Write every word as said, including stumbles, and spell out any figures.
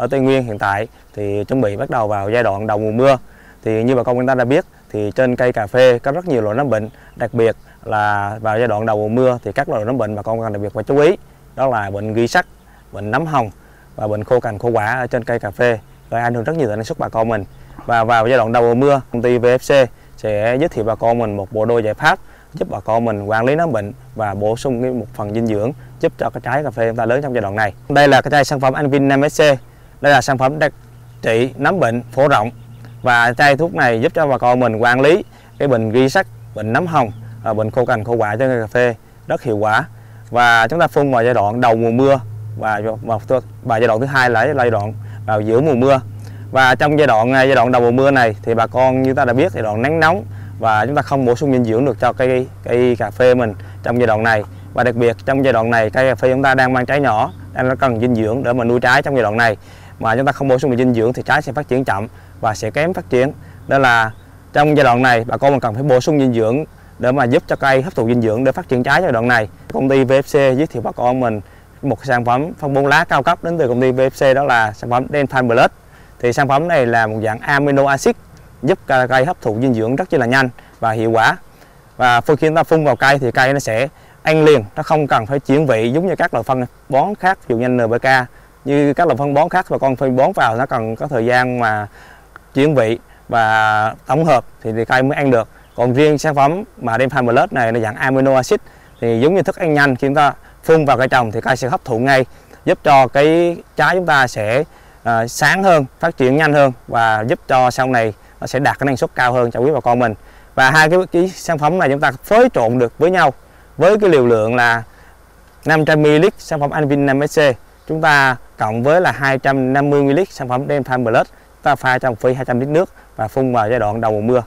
Ở Tây Nguyên hiện tại thì chuẩn bị bắt đầu vào giai đoạn đầu mùa mưa. Thì như bà con chúng ta đã biết thì trên cây cà phê có rất nhiều loại nấm bệnh, đặc biệt là vào giai đoạn đầu mùa mưa thì các loại nấm bệnh bà con cần đặc biệt phải chú ý, đó là bệnh gỉ sắt, bệnh nấm hồng và bệnh khô cành khô quả ở trên cây cà phê gây ảnh hưởng rất nhiều tới năng suất bà con mình. Và vào giai đoạn đầu mùa mưa, công ty vê ép xê sẽ giới thiệu bà con mình một bộ đôi giải pháp giúp bà con mình quản lý nấm bệnh và bổ sung một phần dinh dưỡng giúp cho cái trái cà phê chúng ta lớn trong giai đoạn này. Đây là cái chai sản phẩm Anvin năm C. Đây là sản phẩm đặc trị nấm bệnh phổ rộng và chai thuốc này giúp cho bà con mình quản lý cái bệnh gỉ sắt, bệnh nấm hồng, bệnh khô cành khô quả cho cây cà phê rất hiệu quả. Và chúng ta phun vào giai đoạn đầu mùa mưa và và, và giai đoạn thứ hai là giai đoạn vào giữa mùa mưa. Và trong giai đoạn giai đoạn đầu mùa mưa này thì bà con như ta đã biết giai đoạn nắng nóng và chúng ta không bổ sung dinh dưỡng được cho cây cây cà phê mình trong giai đoạn này, và đặc biệt trong giai đoạn này cây cà phê chúng ta đang mang trái nhỏ, đang cần dinh dưỡng để mà nuôi trái trong giai đoạn này. Mà chúng ta không bổ sung được dinh dưỡng thì trái sẽ phát triển chậm và sẽ kém phát triển. Nên là trong giai đoạn này bà con mình cần phải bổ sung dinh dưỡng để mà giúp cho cây hấp thụ dinh dưỡng để phát triển trái giai đoạn này. Công ty vê ép xê giới thiệu bà con mình một sản phẩm phân bón lá cao cấp đến từ công ty vê ép xê, đó là sản phẩm Dentime Plus. Thì sản phẩm này là một dạng amino acid giúp cây hấp thụ dinh dưỡng rất là nhanh và hiệu quả. Và khi chúng ta phun vào cây thì cây nó sẽ ăn liền, nó không cần phải chuyển vị giống như các loại phân bón khác, ví dụ như en pê ca. Như các loại phân bón khác bà con phân bón vào nó cần có thời gian mà chuyển vị và tổng hợp thì cây mới ăn được. Còn riêng sản phẩm mà delfime bled này là dạng amino acid thì giống như thức ăn nhanh, khi chúng ta phun vào cây trồng thì cây sẽ hấp thụ ngay, giúp cho cái trái chúng ta sẽ uh, sáng hơn, phát triển nhanh hơn và giúp cho sau này nó sẽ đạt cái năng suất cao hơn cho quý bà con mình. Và hai cái, cái sản phẩm này chúng ta phối trộn được với nhau với cái liều lượng là năm trăm mi li lít sản phẩm Anvin năm C. Chúng ta cộng với là hai trăm năm mươi mi li lít sản phẩm delfime bled, ta pha trong phi hai trăm lít nước và phun vào giai đoạn đầu mùa mưa.